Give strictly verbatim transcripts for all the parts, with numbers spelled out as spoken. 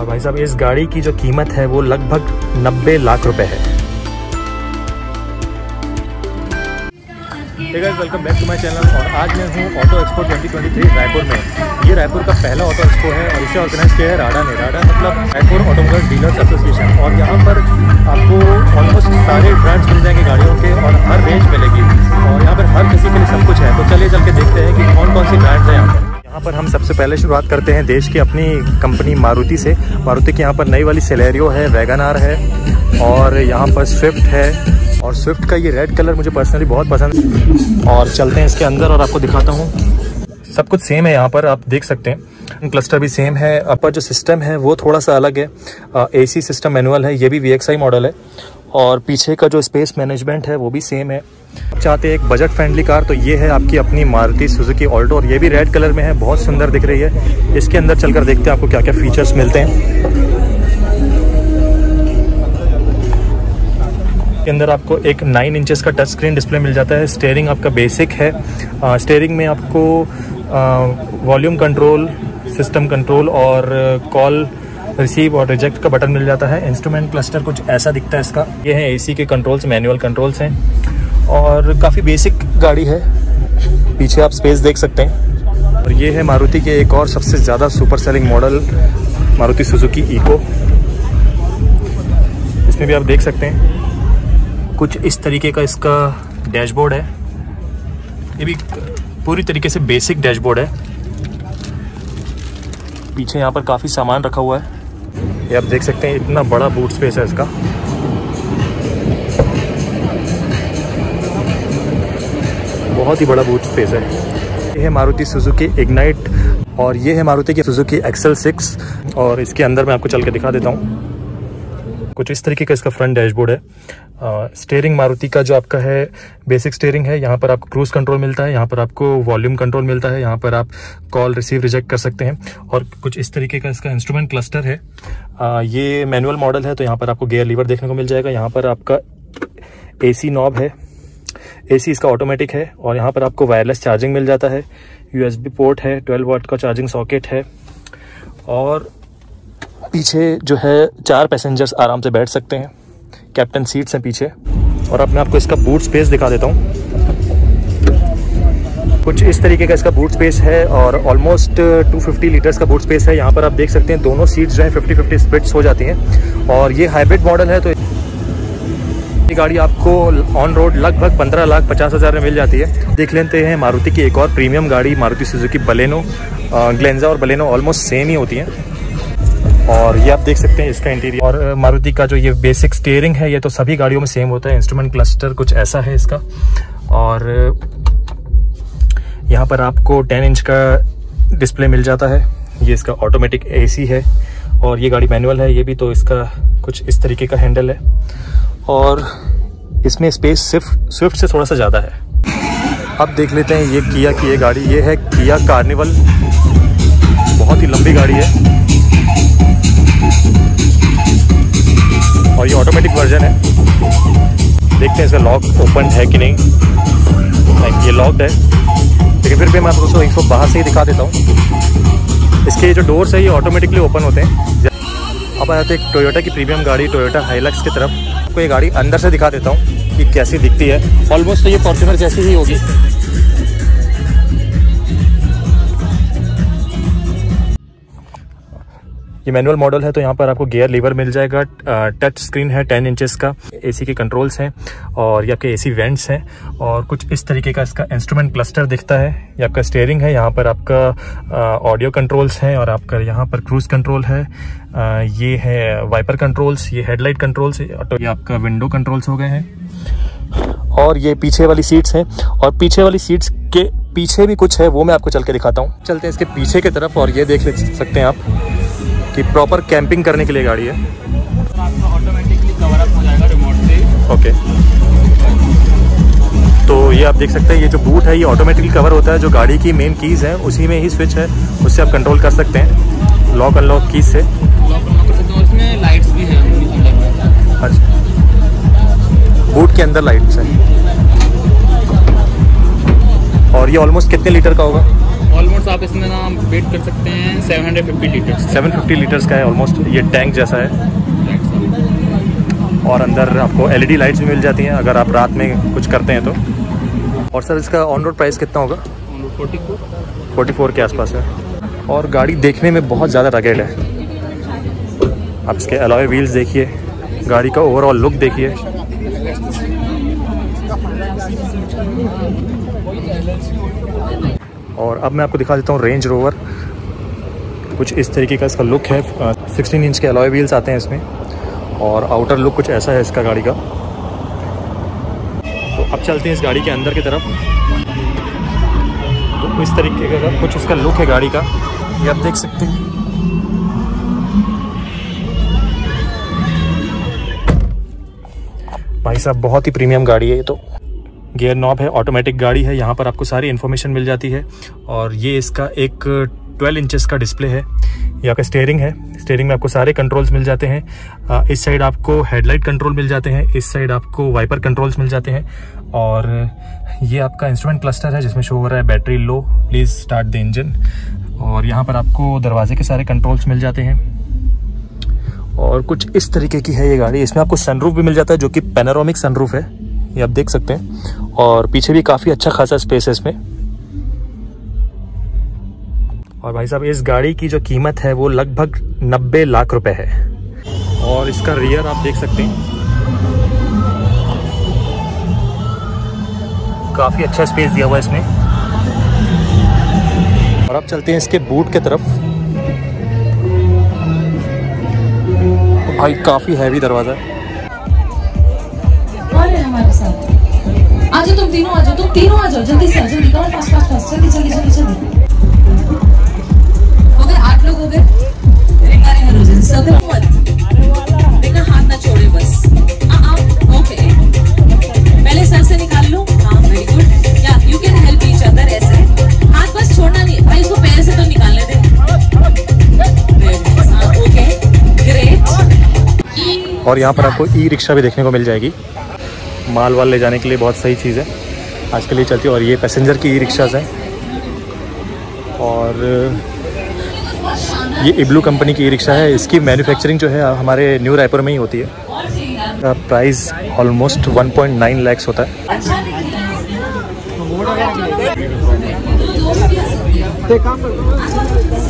और भाई साहब इस गाड़ी की जो कीमत है वो लगभग नब्बे लाख रुपए है। Hey guys, welcome back to my channel. और आज मैं हूँ auto expo twenty twenty three Raipur में। ये रायपुर का पहला ऑटो एक्सपो है और इसे ऑर्गेनाइज किया है राडा ने। राडा मतलब रायपुर ऑटोमोबाइल डीलर्स एसोसिएशन। और यहाँ पर आपको ऑलमोस्ट सारे ब्रांड्स मिल जाएंगे गाड़ियों के और हर रेंज मिलेगी और यहाँ पर हर किसी के लिए सब कुछ है। तो चलिए चल के देखते हैं कि कौन कौन सी ब्रांड्स हैं यहाँ पर। यहाँ पर हम सबसे पहले शुरुआत करते हैं देश की अपनी कंपनी मारुति से। मारुति के यहाँ पर नई वाली सेलेरियो है, वैगन आर है और यहाँ पर स्विफ्ट है। और स्विफ्ट का ये रेड कलर मुझे पर्सनली बहुत पसंद है। और चलते हैं इसके अंदर और आपको दिखाता हूँ। सब कुछ सेम है यहाँ पर, आप देख सकते हैं। क्लस्टर भी सेम है। अपर जो सिस्टम है वो थोड़ा सा अलग है। ए सी सिस्टम मैनुअल है, ये भी वी एक्स आई मॉडल है। और पीछे का जो स्पेस मैनेजमेंट है वो भी सेम है। चाहते हैं एक बजट फ्रेंडली कार तो ये है आपकी अपनी मारुति सुजुकी ऑल्टो। और ये भी रेड कलर में है, बहुत सुंदर दिख रही है। इसके अंदर चलकर देखते हैं आपको क्या क्या फीचर्स मिलते हैं। के अंदर आपको एक नाइन इंचेस का टच स्क्रीन डिस्प्ले मिल जाता है। स्टेयरिंग आपका बेसिक है। स्टेयरिंग में आपको वॉल्यूम कंट्रोल, सिस्टम कंट्रोल और कॉल रिसीव और रिजेक्ट का बटन मिल जाता है। इंस्ट्रूमेंट क्लस्टर कुछ ऐसा दिखता है इसका। ये है एसी के कंट्रोल्स, मैनुअल कंट्रोल्स हैं और काफ़ी बेसिक गाड़ी है। पीछे आप स्पेस देख सकते हैं। और ये है मारुति के एक और सबसे ज़्यादा super selling model Maruti Suzuki Eeco. इसमें भी आप देख सकते हैं कुछ इस तरीके का इसका डैशबोर्ड है। ये भी पूरी तरीके से बेसिक डैशबोर्ड है। पीछे यहाँ पर काफ़ी सामान रखा हुआ है। ये आप देख सकते हैं, इतना बड़ा बूट स्पेस है इसका। बहुत ही बड़ा बूट स्पेस है। ये है मारुति सुजुकी इग्नाइट और ये है मारुति की सुजुकी एक्सेल सिक्स। और इसके अंदर मैं आपको चल के दिखा देता हूँ। कुछ इस तरीके का इसका फ्रंट डैशबोर्ड है। स्टेयरिंग मारुति का जो आपका है बेसिक स्टेयरिंग है। यहाँ पर आपको क्रूज कंट्रोल मिलता है, यहाँ पर आपको वॉल्यूम कंट्रोल मिलता है, यहाँ पर आप कॉल रिसीव रिजेक्ट कर सकते हैं। और कुछ इस तरीके का इसका इंस्ट्रूमेंट क्लस्टर है। आ, ये मैनुअल मॉडल है तो यहाँ पर आपको गियर लीवर देखने को मिल जाएगा। यहाँ पर आपका ए सी नॉब है, एसी इसका ऑटोमेटिक है। और यहाँ पर आपको वायरलेस चार्जिंग मिल जाता है। यूएसबी पोर्ट है, बारह वाट का चार्जिंग सॉकेट है। और पीछे जो है चार पैसेंजर्स आराम से बैठ सकते हैं। कैप्टन सीट्स हैं पीछे। और अब मैं आपको इसका बूट स्पेस दिखा देता हूँ। कुछ इस तरीके का इसका बूट स्पेस है और ऑलमोस्ट दो सौ पचास लीटर्स का बूट स्पेस है। यहाँ पर आप देख सकते हैं दोनों सीट्स जो है फिफ्टी फिफ्टी स्प्लिट्स हो जाती हैं। और ये हाइब्रिड मॉडल है तो ये गाड़ी आपको ऑन रोड लगभग पंद्रह लाख पचास हज़ार में मिल जाती है। देख लेते हैं मारुति की एक और प्रीमियम गाड़ी मारुति सुजुकी बलेनो। ग्लेंजा और बलेनो ऑलमोस्ट सेम ही होती हैं। और ये आप देख सकते हैं इसका इंटीरियर। और मारुति का जो ये बेसिक स्टीयरिंग है ये तो सभी गाड़ियों में सेम होता है। इंस्ट्रूमेंट क्लस्टर कुछ ऐसा है इसका। और यहाँ पर आपको टेन इंच का डिस्प्ले मिल जाता है। ये इसका ऑटोमेटिक ए सी है। और ये गाड़ी मैनुअल है ये भी, तो इसका कुछ इस तरीके का हैंडल है। और इसमें स्पेस सिर्फ स्विफ्ट से थोड़ा सा ज़्यादा है। अब देख लेते हैं ये किया की ये गाड़ी। ये है किया कार्निवल, बहुत ही लंबी गाड़ी है और ये ऑटोमेटिक वर्जन है। देखते हैं इसका लॉक ओपन है कि नहीं। नहीं, ये लॉक्ड है लेकिन फिर भी मैं आपको इसको बाहर से ही दिखा देता हूँ। इसके जो डोर्स है ये ऑटोमेटिकली ओपन होते हैं। अब आ जाते हैं एक टोयोटा की प्रीमियम गाड़ी टोयोटा हाईलक्स की तरफ। आपको ये गाड़ी अंदर से दिखा देता हूँ कि कैसी दिखती है। ऑलमोस्ट तो ये फॉर्च्यूनर जैसी ही होगी। ये मैनुअल मॉडल है तो यहाँ पर आपको गियर लीवर मिल जाएगा। टच स्क्रीन है दस इंचेस का। एसी के कंट्रोल्स हैं और ये आपके एसी वेंट्स हैं। और कुछ इस तरीके का इसका इंस्ट्रूमेंट क्लस्टर दिखता है। ये आपका स्टीयरिंग है, यहाँ पर आपका ऑडियो कंट्रोल्स हैं और आपका यहाँ पर क्रूज कंट्रोल है। आ, ये है वाइपर कंट्रोल्स, ये हेडलाइट कंट्रोल्स, ये आपका विंडो कंट्रोल्स हो गए हैं। और ये पीछे वाली सीट्स हैं और पीछे वाली सीट्स के पीछे भी कुछ है वो मैं आपको चल के दिखाता हूँ। चलते हैं इसके पीछे की तरफ। और ये देख ले सकते हैं आप कि प्रॉपर कैंपिंग करने के लिए गाड़ी है। ऑटोमेटिकली कवर अप हो जाएगा रिमोट से। ओके, तो ये आप देख सकते हैं ये जो बूट है ये ऑटोमेटिकली कवर होता है। जो गाड़ी की मेन कीज़ है उसी में ही स्विच है, उससे आप कंट्रोल कर सकते हैं। लॉक अनलॉक कीज से। तो इसमें लाइट्स भी हैं। अच्छा, बूट के अंदर लाइट्स हैं। और ये ऑलमोस्ट कितने लीटर का होगा? ऑलमोस्ट आप इसमें ना वेट कर सकते हैं seven hundred fifty liters. Seven fifty liters का है ऑलमोस्ट, ये टैंक जैसा है। और अंदर आपको एलईडी लाइट्स भी मिल जाती हैं अगर आप रात में कुछ करते हैं तो। और सर इसका ऑन रोड प्राइस कितना होगा? On road forty four forty four के आसपास है। और गाड़ी देखने में बहुत ज़्यादा रगेड है। आप इसके अलॉय व्हील्स देखिए, गाड़ी का ओवरऑल लुक देखिए। और अब मैं आपको दिखा देता हूँ रेंज रोवर। कुछ इस तरीके का इसका लुक है। सिक्सटीन इंच के अलॉय व्हील्स आते हैं इसमें और आउटर लुक कुछ ऐसा है इसका गाड़ी का। तो अब चलते हैं इस गाड़ी के अंदर की तरफ। तो इस तरीके का कुछ इसका लुक है गाड़ी का, ये आप देख सकते हैं। भाई साहब बहुत ही प्रीमियम गाड़ी है ये तो। गियर नॉब है, ऑटोमेटिक गाड़ी है, यहाँ पर आपको सारी इन्फॉर्मेशन मिल जाती है। और ये इसका एक ट्वेल्व इंचेस का डिस्प्ले है। ये आपका स्टेयरिंग है, स्टेयरिंग में आपको सारे कंट्रोल्स मिल जाते हैं। इस साइड आपको हेडलाइट कंट्रोल मिल जाते हैं, इस साइड आपको वाइपर कंट्रोल्स मिल जाते हैं। और ये आपका इंस्ट्रूमेंट क्लस्टर है जिसमें शो हो रहा है battery low, please start the engine. और यहाँ पर आपको दरवाजे के सारे कंट्रोल्स मिल जाते हैं। और कुछ इस तरीके की है ये गाड़ी। इसमें आपको सनरूफ भी मिल जाता है जो कि पैनोरामिक सनरूफ है, ये आप देख सकते हैं। और पीछे भी काफ़ी अच्छा खासा स्पेस है इसमें। और भाई साहब इस गाड़ी की जो कीमत है वो लगभग नब्बे लाख रुपए है। और इसका रियर आप देख सकते हैं, काफ़ी अच्छा स्पेस दिया हुआ है इसमें। और अब चलते हैं इसके बूट के तरफ। भाई काफी हैवी दरवाजा है। और हमारे साथ आज तुम तीनों आ जाओ, तुम तीनों आ जाओ जल्दी से, जल्दी करो, फास्ट फास्ट फास्ट, जल्दी जल्दी जल्दी जल्दी। हो गए आठ लोग, हो गए रिंगा रिंगा रोजन सब मत देखना, हाथ ना छोड़े बस। आ आ ओके, पहले सर से निकाल लो। हां वेरी गुड, या you can help each other. ऐसे हाथ बस छोड़ना नहीं भाई, इसको पैर से तो निकालने दे। Okay great. और यहाँ पर आपको ई रिक्शा भी देखने को मिल जाएगी, माल वाल ले जाने के लिए बहुत सही चीज़ है, आजकल ये चलती है। और ये पैसेंजर की ई रिक्शाज हैं। और ये इब्लू कंपनी की ई रिक्शा है, इसकी मैन्युफैक्चरिंग जो है हमारे न्यू रायपुर में ही होती है। Price almost one point nine lakhs होता है।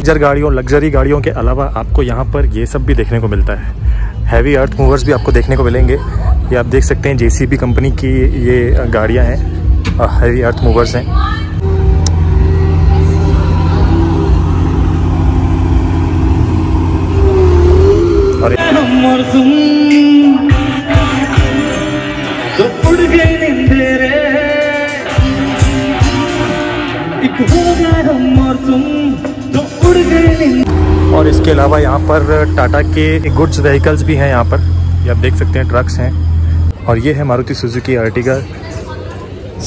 जर गाड़ियों, लग्जरी गाड़ियों के अलावा आपको यहाँ पर ये सब भी देखने को मिलता है। हैवी अर्थ मूवर्स भी आपको देखने को मिलेंगे। ये आप देख सकते हैं जेसीबी कंपनी की ये गाड़ियां हैं और हैवी अर्थ मूवर्स हैं। और और इसके अलावा यहाँ पर टाटा के गुड्स व्हीकल्स भी हैं यहाँ पर, ये आप देख सकते हैं, ट्रक्स हैं। और ये है Maruti Suzuki Ertiga,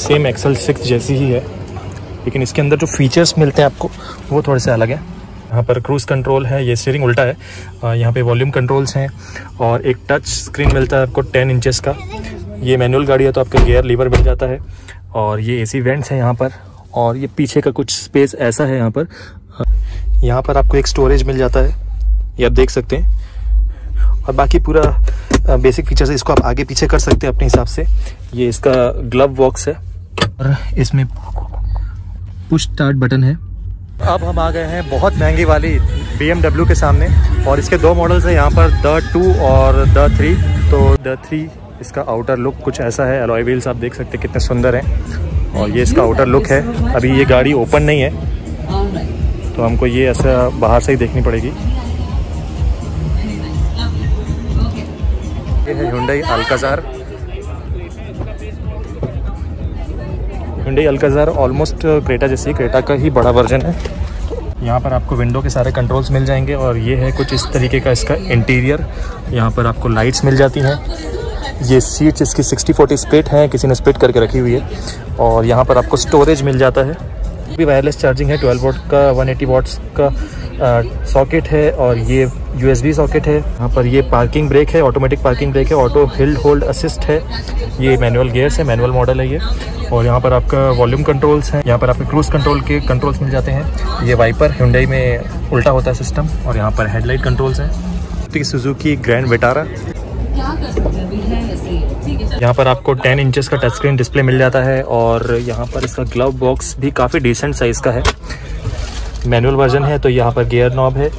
same XL six जैसी ही है, लेकिन इसके अंदर जो फीचर्स मिलते हैं आपको वो थोड़े से अलग हैं। यहाँ पर क्रूज़ कंट्रोल है, ये स्टीयरिंग उल्टा है, यहाँ पे वॉल्यूम कंट्रोल्स हैं। और एक टच स्क्रीन मिलता है आपको टेन इंचेस का। ये मैनुअल गाड़ी है तो आपका गियर लीवर मिल जाता है। और ये ए सी वेंट्स हैं यहाँ पर। और ये पीछे का कुछ स्पेस ऐसा है यहाँ पर। यहाँ पर आपको एक स्टोरेज मिल जाता है, ये आप देख सकते हैं। और बाकी पूरा बेसिक फीचर्स है, इसको आप आगे पीछे कर सकते हैं अपने हिसाब से। ये इसका ग्लव बॉक्स है और इसमें पुश स्टार्ट बटन है। अब हम आ गए हैं बहुत महंगी वाली बी एम डब्ल्यू के सामने। और इसके दो मॉडल्स हैं यहाँ पर, द टू और द थ्री। तो द थ्री इसका आउटर लुक कुछ ऐसा है, अलॉय व्हील्स आप देख सकते हैं कितने सुंदर हैं। और ये इसका आउटर लुक है। अभी ये गाड़ी ओपन नहीं है तो हमको ये ऐसा बाहर से ही देखनी पड़ेगी। ये है Hyundai Alcazar। Hyundai Alcazar almost Creta जैसी, क्रेटा का ही बड़ा वर्जन है। यहाँ पर आपको विंडो के सारे कंट्रोल्स मिल जाएंगे। और ये है कुछ इस तरीके का इसका इंटीरियर, यहाँ पर आपको लाइट्स मिल जाती हैं। ये सीट्स इसकी सिक्सटी फोर्टी स्प्लिट हैं, किसी ने स्प्लिट करके रखी हुई है। और यहाँ पर आपको स्टोरेज मिल जाता है। भी वायरलेस चार्जिंग है, ट्वेल्व वोट का वन एटी वॉट्स का सॉकेट है और ये यूएसबी सॉकेट है। यहाँ पर ये पार्किंग ब्रेक है, ऑटोमेटिक पार्किंग ब्रेक है, ऑटो हिल होल्ड असिस्ट है, ये मैनुअल गियर्स है, मैनुअल मॉडल है ये। और यहाँ पर आपका वॉल्यूम कंट्रोल्स हैं, यहाँ पर आपके क्रूज़ कंट्रोल के कंट्रोल्स मिल जाते हैं। ये वाइपर Hyundai में उल्टा होता है सिस्टम। और यहाँ पर हेडलाइट कंट्रोल्स हैं। सुजुकी ग्रैंड विटारा, यहाँ पर आपको टेन इंचेस का टच स्क्रीन डिस्प्ले मिल जाता है। और यहाँ पर इसका ग्लव बॉक्स भी काफ़ी डिसेंट साइज़ का है, मैनुअल वर्जन है। तो यहाँ पर गियर नॉब है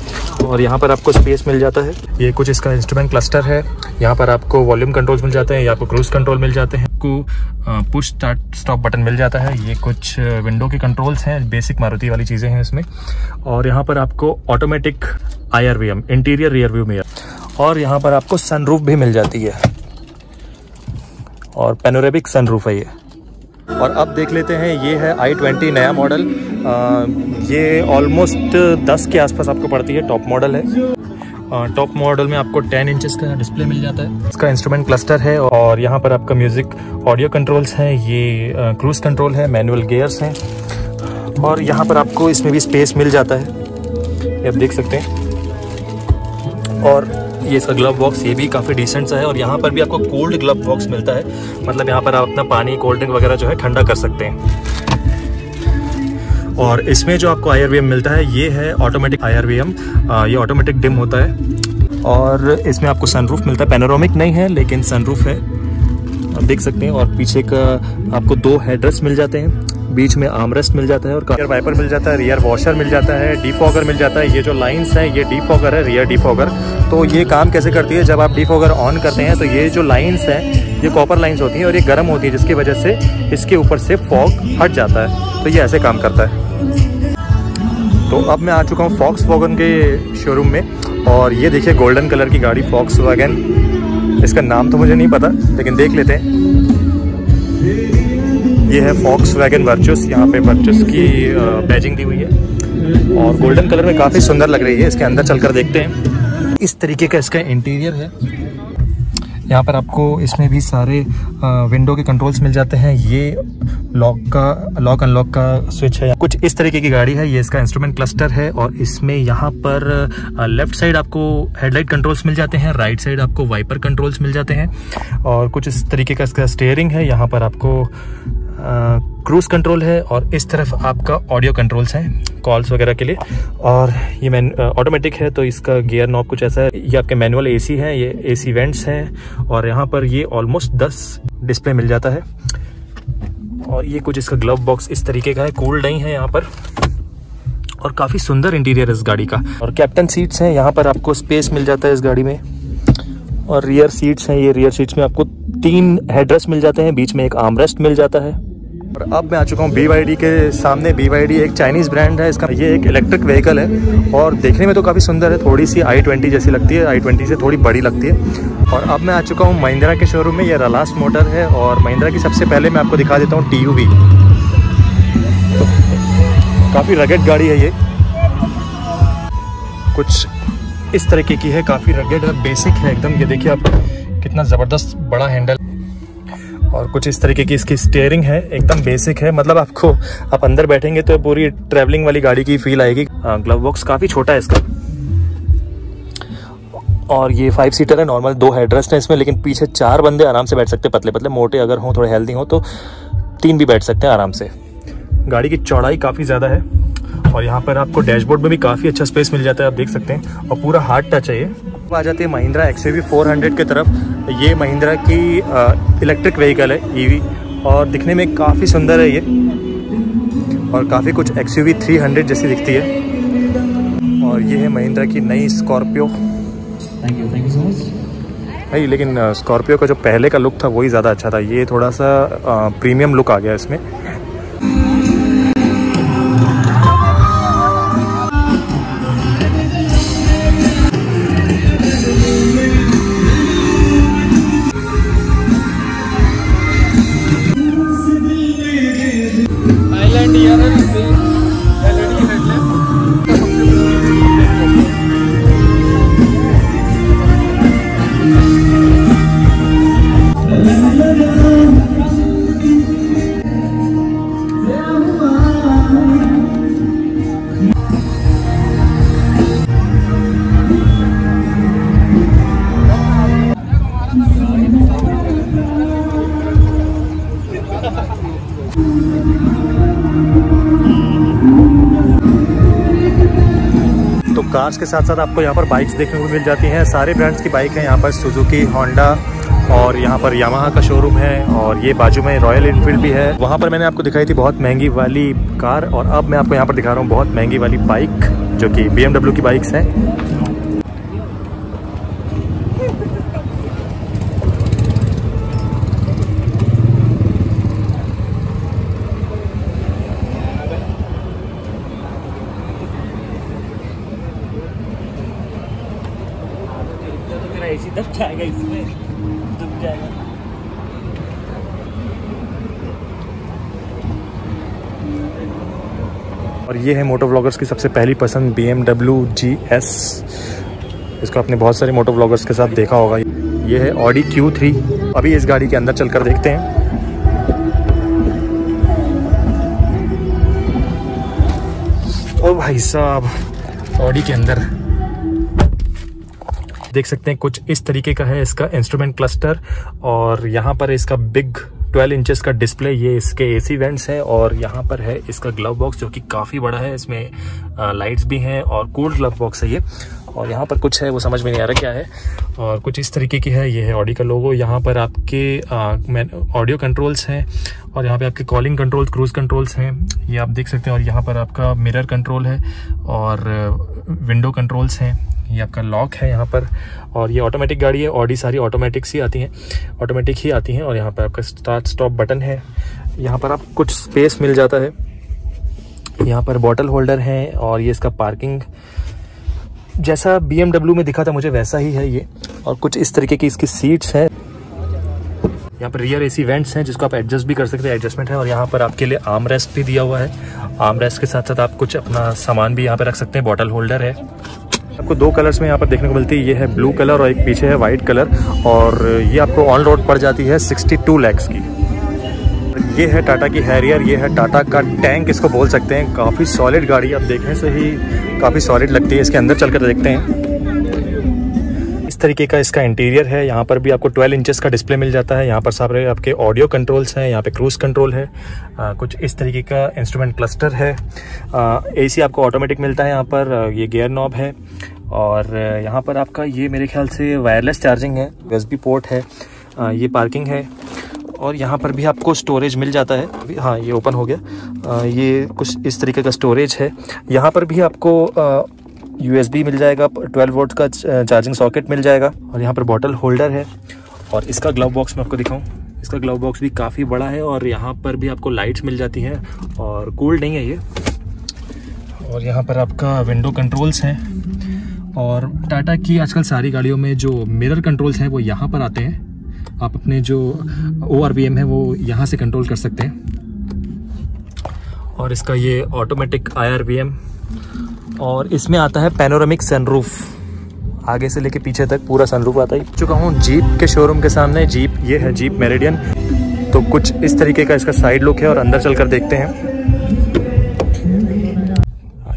और यहाँ पर आपको स्पेस मिल जाता है। ये कुछ इसका इंस्ट्रूमेंट क्लस्टर है। यहाँ पर आपको वॉल्यूम कंट्रोल्स मिल जाते हैं, यहाँ पर क्रूज कंट्रोल मिल जाते हैं, आपको पुश स्टार्ट स्टॉप बटन मिल जाता है। ये कुछ विंडो के कंट्रोल्स हैं, बेसिक मारुति वाली चीज़ें हैं इसमें। और यहाँ पर आपको automatic I R V M, interior rear view में। और यहाँ पर आपको सनरूफ भी मिल जाती है और पैनोरेमिक सनरूफ है ये। और अब देख लेते हैं, ये है आई ट्वेंटी नया मॉडल। ये ऑलमोस्ट दस के आसपास आपको पड़ती है, टॉप मॉडल है। टॉप मॉडल में आपको टेन इंचेस का डिस्प्ले मिल जाता है, इसका इंस्ट्रूमेंट क्लस्टर है। और यहाँ पर आपका म्यूज़िक ऑडियो कंट्रोल्स हैं, ये क्रूज़ कंट्रोल है, मैनुअल गियर्स हैं। और यहाँ पर आपको इसमें भी स्पेस मिल जाता है, ये आप देख सकते हैं। और ये इसका ग्लव बॉक्स, ये भी काफ़ी डिसेंट सा है। और यहाँ पर भी आपको कोल्ड ग्लव बॉक्स मिलता है, मतलब यहाँ पर आप अपना पानी, कोल्ड ड्रिंक वगैरह जो है ठंडा कर सकते हैं। और इसमें जो आपको आई आर वी एम मिलता है, ये है automatic I R V M, ये ऑटोमेटिक डिम होता है। और इसमें आपको सनरूफ मिलता है, पैनोरामिक नहीं है लेकिन सनरूफ है, आप देख सकते हैं। और पीछे का आपको दो हेडरेस्ट मिल जाते हैं, बीच में आर्मरेस्ट मिल जाता है, और रियर वाइपर मिल जाता है, रियर वॉशर मिल जाता है, डिफॉगर मिल जाता है। ये जो लाइंस हैं ये डिफॉगर है, रियर डिफॉगर। तो ये काम कैसे करती है, जब आप डिफॉगर ऑन करते हैं तो ये जो लाइंस हैं ये कॉपर लाइंस होती हैं और ये गर्म होती है, जिसकी वजह से इसके ऊपर से फॉग हट जाता है। तो ये ऐसे काम करता है। तो अब मैं आ चुका हूँ फॉक्स वैगन के शोरूम में। और ये देखिए गोल्डन कलर की गाड़ी फॉक्स वैगन, इसका नाम तो मुझे नहीं पता लेकिन देख लेते हैं। ये है फॉक्स वैगन वर्चुस, यहाँ पे वर्चुस की बैजिंग दी हुई है और गोल्डन कलर में काफ़ी सुंदर लग रही है। इसके अंदर चलकर देखते हैं। इस तरीके का इसका इंटीरियर है। यहाँ पर आपको इसमें भी सारे विंडो के कंट्रोल्स मिल जाते हैं। ये लॉक का, लॉक अनलॉक का स्विच है। कुछ इस तरीके की गाड़ी है, ये इसका इंस्ट्रूमेंट क्लस्टर है। और इसमें यहाँ पर लेफ्ट साइड आपको हेडलाइट कंट्रोल्स मिल जाते हैं, राइट साइड आपको वाइपर कंट्रोल्स मिल जाते हैं। और कुछ इस तरीके का इसका स्टीयरिंग है, यहाँ पर आपको क्रूज़ uh, कंट्रोल है। और इस तरफ आपका ऑडियो कंट्रोल्स हैं कॉल्स वगैरह के लिए। और ये मैन ऑटोमेटिक uh, है, तो इसका गियर नॉब कुछ ऐसा है। ये आपके मैनुअल एसी है, ये एसी वेंट्स हैं। और यहाँ पर ये ऑलमोस्ट दस डिस्प्ले मिल जाता है। और ये कुछ इसका ग्लव बॉक्स इस तरीके का है, कूल्ड नहीं है यहाँ पर। और काफ़ी सुंदर इंटीरियर इस गाड़ी का। और कैप्टन सीट्स हैं, यहाँ पर आपको स्पेस मिल जाता है इस गाड़ी में। और रियर सीट्स हैं, ये रियर सीट्स में आपको तीन हेडरेस्ट मिल जाते हैं, बीच में एक आर्मरेस्ट मिल जाता है। और अब मैं आ चुका हूँ बी वाई डी के सामने। बी वाई डी एक चाइनीज़ ब्रांड है इसका। ये एक इलेक्ट्रिक व्हीकल है और देखने में तो काफ़ी सुंदर है, थोड़ी सी आई ट्वेंटी जैसी लगती है, आई ट्वेंटी से थोड़ी बड़ी लगती है। और अब मैं आ चुका हूँ महिंद्रा के शोरूम में। ये रलास मोटर है और महिंद्रा की सबसे पहले मैं आपको दिखा देता हूँ टी यू वी। काफ़ी रगेड गाड़ी है ये, कुछ इस तरीके की है, काफ़ी रगेड और बेसिक है एकदम। ये देखिए आप, कितना ज़बरदस्त बड़ा हैंडल। और कुछ इस तरीके की इसकी स्टीयरिंग है, एकदम बेसिक है, मतलब आपको, आप अंदर बैठेंगे तो पूरी ट्रैवलिंग वाली गाड़ी की फील आएगी। ग्लव बॉक्स काफ़ी छोटा है इसका। और ये फाइव सीटर है, नॉर्मल दो हेडरेस्ट है इसमें, लेकिन पीछे चार बंदे आराम से बैठ सकते हैं, पतले पतले, मोटे अगर हों, थोड़े हेल्दी हों तो तीन भी बैठ सकते हैं आराम से। गाड़ी की चौड़ाई काफ़ी ज़्यादा है। और यहाँ पर आपको डैशबोर्ड में भी काफ़ी अच्छा स्पेस मिल जाता है, आप देख सकते हैं। और पूरा हार्ड टच है ये। आ जाते हैं Mahindra X U V four hundred की तरफ। ये महिंद्रा की इलेक्ट्रिक व्हीकल है, ईवी, और दिखने में काफ़ी सुंदर है ये। और काफ़ी कुछ X U V three hundred जैसी दिखती है। और ये है महिंद्रा की नई Scorpio. Thank you, thank you so much भाई। लेकिन स्कॉर्पियो का जो पहले का लुक था वही ज़्यादा अच्छा था, ये थोड़ा सा प्रीमियम लुक आ गया इसमें। कार्स के साथ साथ आपको यहाँ पर बाइक्स देखने को मिल जाती हैं। सारे ब्रांड्स की बाइक हैं यहाँ पर, सुजुकी, होंडा और यहाँ पर यामाहा का शोरूम है। और ये बाजू में रॉयल एनफील्ड भी है। वहाँ पर मैंने आपको दिखाई थी बहुत महंगी वाली कार, और अब मैं आपको यहाँ पर दिखा रहा हूँ बहुत महंगी वाली बाइक, जो कि बीएमडब्ल्यू की बाइक्स हैं। जाएगा इसमें डूब जाएगा। और ये है मोटो व्लॉगर्स की सबसे पहली पसंद बीएमडब्ल्यू जीएस। इसको आपने बहुत सारे मोटो व्लॉगर्स के साथ देखा होगा। ये है ऑडी क्यू थ्री। अभी इस गाड़ी के अंदर चलकर देखते हैं। ओ भाई साहब, ऑडी के अंदर देख सकते हैं कुछ इस तरीके का है इसका इंस्ट्रूमेंट क्लस्टर। और यहाँ पर इसका बिग बारह इंचेस का डिस्प्ले, ये इसके एसी वेंट्स हैं। और यहाँ पर है इसका ग्लव बॉक्स जो कि काफ़ी बड़ा है। इसमें लाइट्स भी हैं और कोल्ड ग्लव बॉक्स है ये। और यहाँ पर कुछ है वो समझ में नहीं आ रहा क्या है, और कुछ इस तरीके की है। ये है ऑडी का लोगो। यहाँ पर आपके ऑडियो कंट्रोल्स हैं, और यहाँ पे आपके कॉलिंग कंट्रोल, क्रूज़ कंट्रोल्स हैं, ये आप देख सकते हैं। और यहाँ पर आपका मिरर कंट्रोल है और विंडो कंट्रोल्स हैं। ये आपका लॉक है यहाँ पर। और ये ऑटोमेटिक गाड़ी है, ऑडी सारी ऑटोमेटिक्स ही आती हैं, ऑटोमेटिक ही आती हैं। और यहाँ पर आपका स्टार्ट स्टॉप बटन है। यहाँ पर आप कुछ स्पेस मिल जाता है। यहाँ पर बॉटल होल्डर हैं। और ये इसका पार्किंग जैसा बीएमडब्ल्यू में दिखा था मुझे वैसा ही है ये। और कुछ इस तरीके की इसकी सीट्स हैं। यहाँ पर रियर एसी वेंट्स हैं जिसको आप एडजस्ट भी कर सकते हैं, एडजस्टमेंट है। और यहाँ पर आपके लिए आर्म रेस्ट भी दिया हुआ है। आर्म रेस्ट के साथ साथ आप कुछ अपना सामान भी यहाँ पर रख सकते हैं। बॉटल होल्डर है। आपको दो कलर्स में यहाँ पर देखने को मिलती है। ये है ब्लू कलर और एक पीछे है वाइट कलर। और ये आपको ऑन रोड पड़ जाती है बासठ लाख की। ये है टाटा की हैरियर। ये है टाटा का टैंक, इसको बोल सकते हैं। काफ़ी सॉलिड गाड़ी, आप देखने से ही काफ़ी सॉलिड लगती है। इसके अंदर चल कर देखते हैं। इस तरीके का इसका इंटीरियर है। यहाँ पर भी आपको बारह इंचेस का डिस्प्ले मिल जाता है। यहाँ पर सारे आपके ऑडियो कंट्रोल्स हैं। यहाँ पर क्रूज़ कंट्रोल है। आ, कुछ इस तरीके का इंस्ट्रूमेंट क्लस्टर है। एसी आपको ऑटोमेटिक मिलता है। यहाँ पर ये गियर नॉब है। और यहाँ पर आपका ये मेरे ख्याल से वायरलेस चार्जिंग है, यूएसबी पोर्ट है। आ, ये पार्किंग है। और यहाँ पर भी आपको स्टोरेज मिल जाता है। हाँ, ये ओपन हो गया। आ, ये कुछ इस तरीके का स्टोरेज है। यहाँ पर भी आपको आ, यूएसबी मिल जाएगा, बारह वोल्ट का चार्जिंग सॉकेट मिल जाएगा। और यहाँ पर बॉटल होल्डर है। और इसका ग्लव बॉक्स मैं आपको दिखाऊँ, इसका ग्लव बॉक्स भी काफ़ी बड़ा है। और यहाँ पर भी आपको लाइट्स मिल जाती हैं, और कूल्ड नहीं है ये। और यहाँ पर आपका विंडो कंट्रोल्स हैं। और टाटा की आजकल सारी गाड़ियों में जो मिरर कंट्रोल्स हैं वो यहाँ पर आते हैं। आप अपने जो ओ आर वी एम है वो यहाँ से कंट्रोल कर सकते हैं। और इसका ये automatic I R V M. और इसमें आता है पैनोरामिक सनरूफ, आगे से लेके पीछे तक पूरा सनरूफ आता है। चुका हूँ जीप के शोरूम के सामने। जीप ये है जीप मेरिडियन। तो कुछ इस तरीके का इसका साइड लुक है। और अंदर चल कर देखते हैं।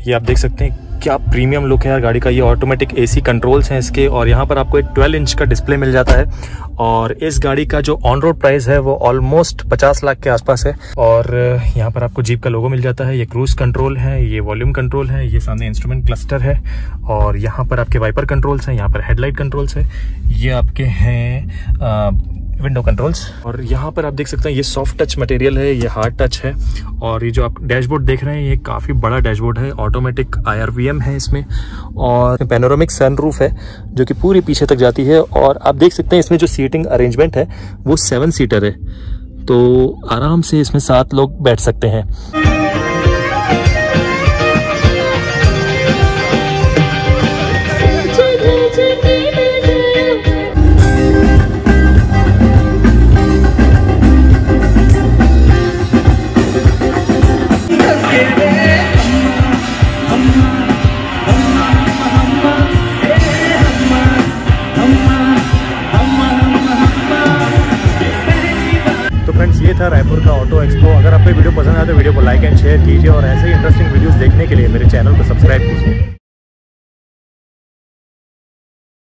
ये आप देख सकते हैं क्या प्रीमियम लुक है यार गाड़ी का। ये ऑटोमेटिक एसी कंट्रोल्स हैं इसके। और यहाँ पर आपको एक बारह इंच का डिस्प्ले मिल जाता है। और इस गाड़ी का जो ऑन रोड प्राइस है वो ऑलमोस्ट पचास लाख के आसपास है। और यहाँ पर आपको जीप का लोगो मिल जाता है। ये क्रूज कंट्रोल है, ये वॉल्यूम कंट्रोल है, ये सामने इंस्ट्रूमेंट क्लस्टर है। और यहाँ पर आपके वाइपर कंट्रोल्स हैं, यहाँ पर हेडलाइट कंट्रोल्स है, ये आपके हैं विंडो कंट्रोल्स। और यहाँ पर आप देख सकते हैं ये सॉफ्ट टच मटेरियल है, ये हार्ड टच है। और ये जो आप डैशबोर्ड देख रहे हैं ये काफ़ी बड़ा डैशबोर्ड है। ऑटोमेटिक आईआरवीएम है इसमें। और पैनोरामिक सनरूफ है जो कि पूरी पीछे तक जाती है। और आप देख सकते हैं इसमें जो सीटिंग अरेंजमेंट है वो सेवन सीटर है, तो आराम से इसमें सात लोग बैठ सकते हैं। ये था रायपुर का ऑटो एक्सपो। अगर आपको वीडियो पसंद आया तो वीडियो को लाइक एंड शेयर कीजिए। और ऐसे ही इंटरेस्टिंग वीडियोस देखने के लिए मेरे चैनल को सब्सक्राइब कीजिए।